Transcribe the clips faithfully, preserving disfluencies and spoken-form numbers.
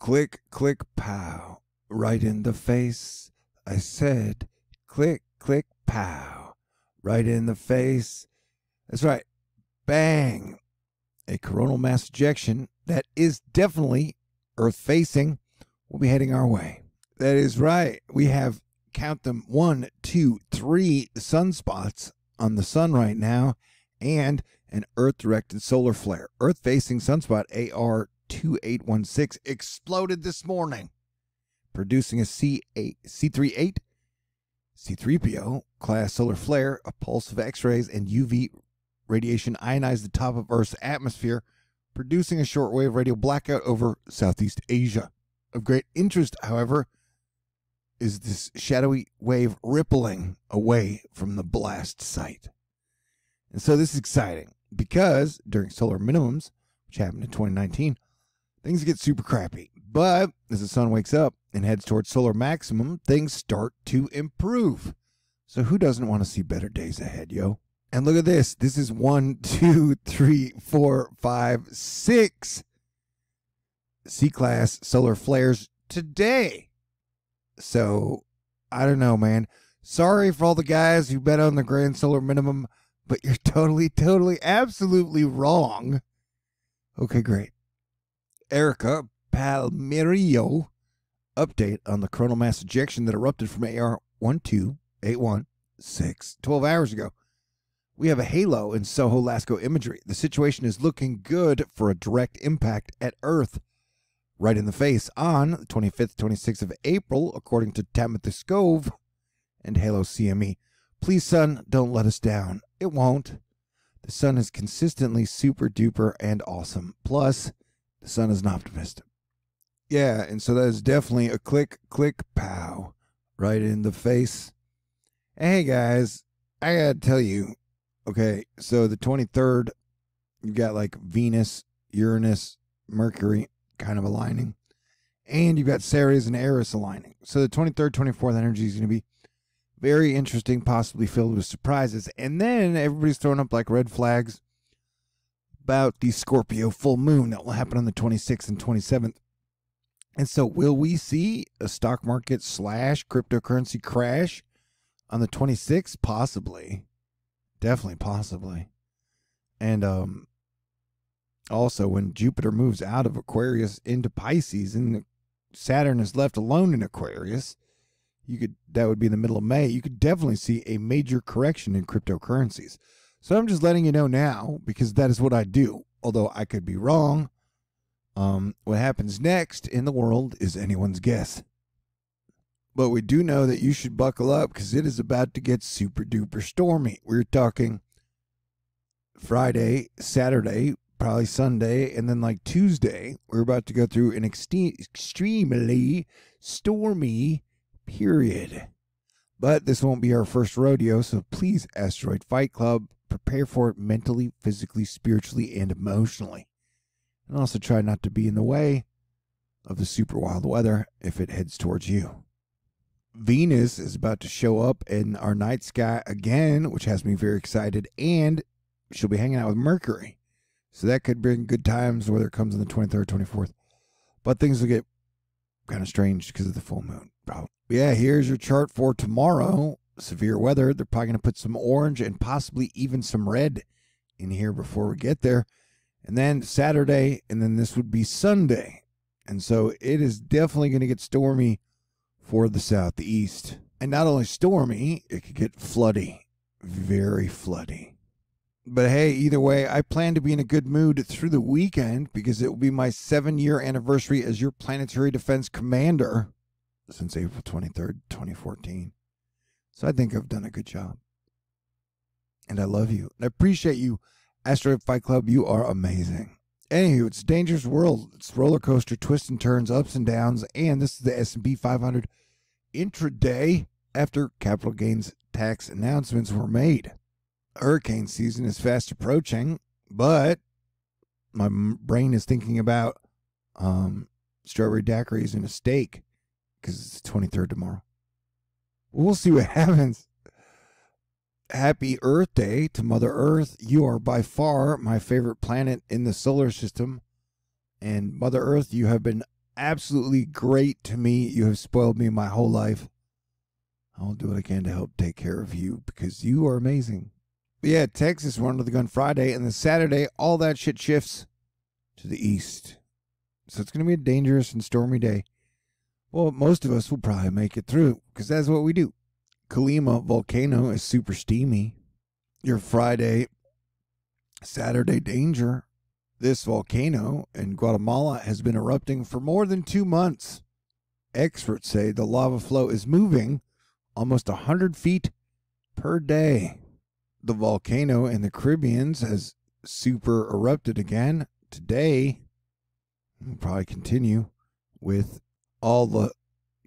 Click, click, pow, right in the face. I said, click, click, pow, right in the face. That's right, bang. A coronal mass ejection that is definitely Earth-facing will be heading our way. That is right. We have, count them, one, two, three sunspots on the sun right now and an Earth-directed solar flare. Earth-facing sunspot A R twenty-eight sixteen exploded this morning, producing a C eight, C thirty-eight, C three P O class solar flare. A pulse of X-rays and U V radiation ionized the top of Earth's atmosphere, producing a shortwave radio blackout over Southeast Asia. Of great interest, however, is this shadowy wave rippling away from the blast site. And so this is exciting because during solar minimums, which happened in twenty nineteen, things get super crappy. But as the sun wakes up and heads towards solar maximum, things start to improve. So who doesn't want to see better days ahead, yo? And look at this. This is one, two, three, four, five, six C-class solar flares today. So I don't know, man. Sorry for all the guys who bet on the grand solar minimum, but you're totally, totally, absolutely wrong. Okay, great. Erica Palmerio, update on the coronal mass ejection that erupted from A R one two eight one six twelve hours ago. We have a halo in Soho-Lasco imagery. The situation is looking good for a direct impact at Earth, right in the face, on the twenty-fifth, twenty-sixth of April, according to Tamitha Scove and Halo C M E. Please, sun, don't let us down. It won't. The sun is consistently super duper and awesome. Plus, the sun is an optimist. Yeah, and so that is definitely a click, click, pow, right in the face. Hey, guys, I gotta tell you, okay, so the twenty-third, you've got like Venus, Uranus, Mercury kind of aligning, and you've got Ceres and Eris aligning. So the twenty-third, twenty-fourth energy is going to be very interesting, possibly filled with surprises. And then everybody's throwing up like red flags about the Scorpio full moon that will happen on the twenty-sixth and twenty-seventh. And so will we see a stock market slash cryptocurrency crash on the twenty-sixth? Possibly. Definitely possibly. And um also, when Jupiter moves out of Aquarius into Pisces and Saturn is left alone in Aquarius, you could that would be in the middle of May. You could definitely see a major correction in cryptocurrencies. So I'm just letting you know now because that is what I do. Although I could be wrong. Um, what happens next in the world is anyone's guess. But we do know that you should buckle up because it is about to get super duper stormy. We're talking Friday, Saturday, probably Sunday, and then like Tuesday, we're about to go through an extreme, extremely stormy period. But this won't be our first rodeo, so please, Asteroid Fight Club, prepare for it mentally, physically, spiritually, and emotionally. And also try not to be in the way of the super wild weather if it heads towards you. Venus is about to show up in our night sky again, which has me very excited, and she'll be hanging out with Mercury. So that could bring good times, whether it comes on the twenty-third, twenty-fourth. But things will get kind of strange because of the full moon. Probably. Yeah, here's your chart for tomorrow. Severe weather. They're probably going to put some orange and possibly even some red in here before we get there. And then Saturday, and then this would be Sunday. And so it is definitely going to get stormy for the southeast. And not only stormy, it could get floody. Very floody. But hey, either way, I plan to be in a good mood through the weekend because it will be my seven-year anniversary as your planetary defense commander since April twenty-third, twenty fourteen. So I think I've done a good job. And I love you. I appreciate you, Asteroid Fight Club. You are amazing. Anywho, it's a dangerous world. It's roller coaster, twists and turns, ups and downs. And this is the S and P five hundred intraday after capital gains tax announcements were made. Hurricane season is fast approaching, but my brain is thinking about um, strawberry daiquiris and a steak because it's the twenty-third tomorrow. We'll see what happens. Happy Earth Day to Mother Earth. You are by far my favorite planet in the solar system. And Mother Earth, you have been absolutely great to me. You have spoiled me my whole life. I'll do what I can to help take care of you because you are amazing. But yeah, Texas, we're under the gun Friday, and then Saturday, all that shit shifts to the east. So it's going to be a dangerous and stormy day. Well, most of us will probably make it through because that's what we do. Colima volcano is super steamy. Your Friday, Saturday danger. This volcano in Guatemala has been erupting for more than two months. Experts say the lava flow is moving almost one hundred feet per day. The volcano in the Caribbean has super erupted again today. We'll probably continue with all the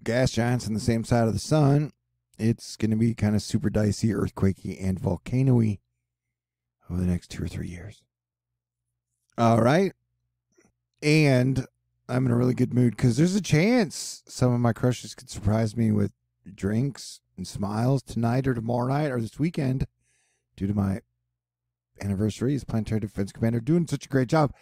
gas giants on the same side of the sun. It's going to be kind of super dicey, earthquakey, and volcano-y over the next two or three years. All right. And I'm in a really good mood because there's a chance some of my crushes could surprise me with drinks and smiles tonight or tomorrow night or this weekend due to my anniversary as Planetary Defense Commander, doing such a great job.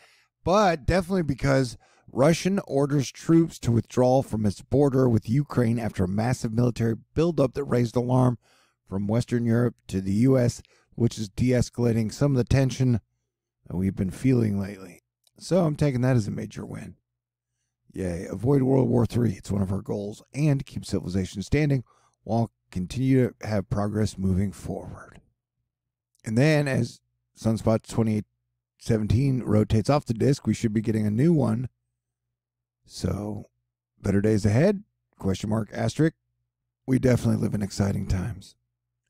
But definitely because Russian orders troops to withdraw from its border with Ukraine after a massive military buildup that raised alarm from Western Europe to the U S, which is de-escalating some of the tension that we've been feeling lately. So I'm taking that as a major win. Yay, avoid World War Three. It's one of our goals, and keep civilization standing while continue to have progress moving forward. And then as Sunspot twenty-eight seventeen rotates off the disc, we should be getting a new one. So better days ahead, question mark, asterisk. We definitely live in exciting times.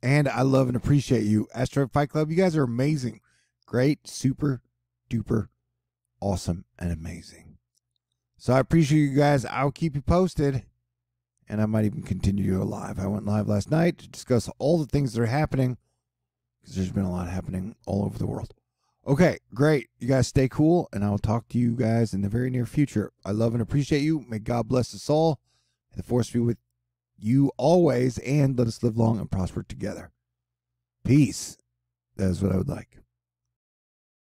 And I love and appreciate you, Asteroid Fight Club. You guys are amazing. Great, super, duper, awesome, and amazing. So I appreciate you guys. I'll keep you posted, and I might even continue to go live. I went live last night to discuss all the things that are happening because there's been a lot happening all over the world. Okay, great. You guys stay cool, and I'll talk to you guys in the very near future. I love and appreciate you. May God bless us all, and the force be with you always, and let us live long and prosper together. Peace. That is what I would like.